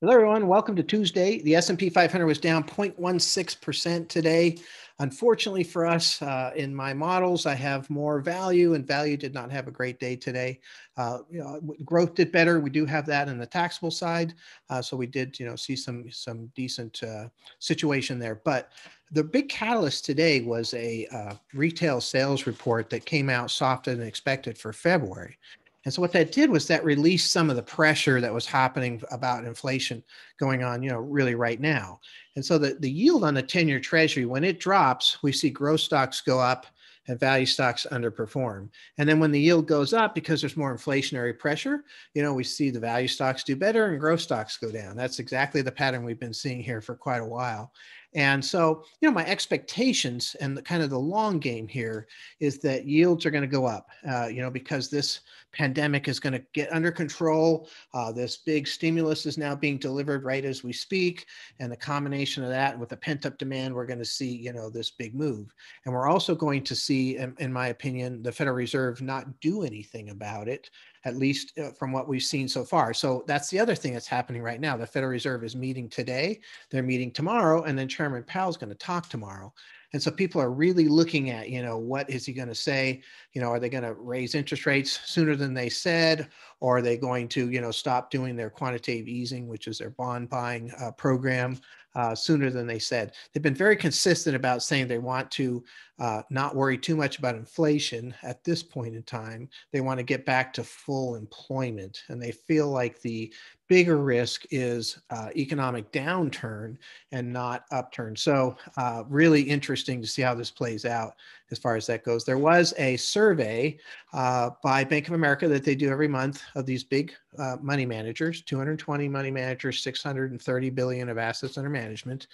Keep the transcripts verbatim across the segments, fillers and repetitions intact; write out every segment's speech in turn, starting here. Hello, everyone. Welcome to Tuesday. The S and P five hundred was down zero point one six percent today. Unfortunately for us, uh, in my models, I have more value, and value did not have a great day today. Uh, you know, growth did better. We do have that in the taxable side, uh, so we did, you know, see some some decent uh, situation there. But the big catalyst today was a uh, retail sales report that came out softer than expected for February. And so what that did was that released some of the pressure that was happening about inflation going on, you know, really right now. And so the, the yield on the ten-year treasury, when it drops, we see growth stocks go up and value stocks underperform. And then when the yield goes up, because there's more inflationary pressure, you know, we see the value stocks do better and growth stocks go down. That's exactly the pattern we've been seeing here for quite a while. And so, you know, my expectations and the kind of the long game here is that yields are going to go up, uh, you know, because this pandemic is going to get under control. Uh, this big stimulus is now being delivered right as we speak. And the combination of that with the pent up demand, we're going to see, you know, this big move. And we're also going to see, in, in my opinion, the Federal Reserve not do anything about it, at least from what we've seen so far. So that's the other thing that's happening right now. The Federal Reserve is meeting today, they're meeting tomorrow, and then Chairman Powell's going to talk tomorrow. And so people are really looking at, you know, what is he going to say? You know, are they going to raise interest rates sooner than they said? Or are they going to, you know, stop doing their quantitative easing, which is their bond buying uh, program, uh, sooner than they said? They've been very consistent about saying they want to uh, not worry too much about inflation at this point in time. They want to get back to full employment. And they feel like the bigger risk is uh, economic downturn and not upturn. So uh, really interesting to see how this plays out as far as that goes. There was a survey uh, by Bank of America that they do every month of these big uh, money managers, two hundred twenty money managers, six hundred thirty billion of assets under management.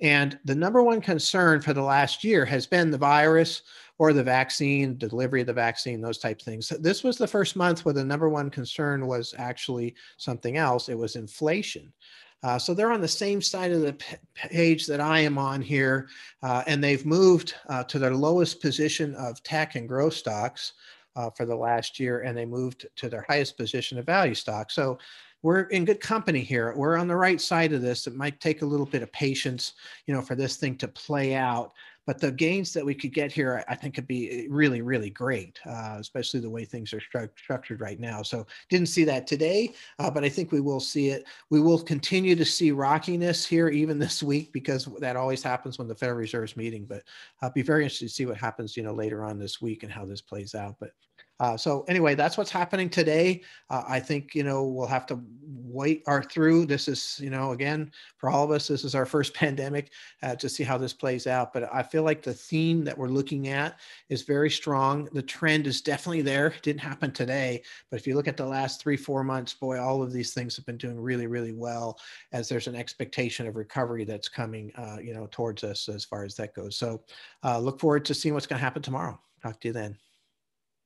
And the number one concern for the last year has been the virus or the vaccine, delivery of the vaccine, those type of things. So this was the first month where the number one concern was actually something else. It was inflation. Uh, so they're on the same side of the page that I am on here, uh, and they've moved uh, to their lowest position of tech and growth stocks uh, for the last year, and they moved to their highest position of value stocks. So we're in good company here. We're on the right side of this. It might take a little bit of patience, you know, for this thing to play out. But the gains that we could get here, I think, could be really, really great, uh, especially the way things are stru structured right now. So didn't see that today, uh, but I think we will see it. We will continue to see rockiness here even this week, because that always happens when the Federal Reserve's meeting. But I'll be very interested to see what happens, you know, later on this week and how this plays out. But Uh, so anyway, that's what's happening today. Uh, I think, you know, we'll have to wait our through. This is, you know, again, for all of us, this is our first pandemic uh, to see how this plays out. But I feel like the theme that we're looking at is very strong. The trend is definitely there. It didn't happen today. But if you look at the last three, four months, boy, all of these things have been doing really, really well, as there's an expectation of recovery that's coming, uh, you know, towards us as far as that goes. So uh, look forward to seeing what's going to happen tomorrow. Talk to you then.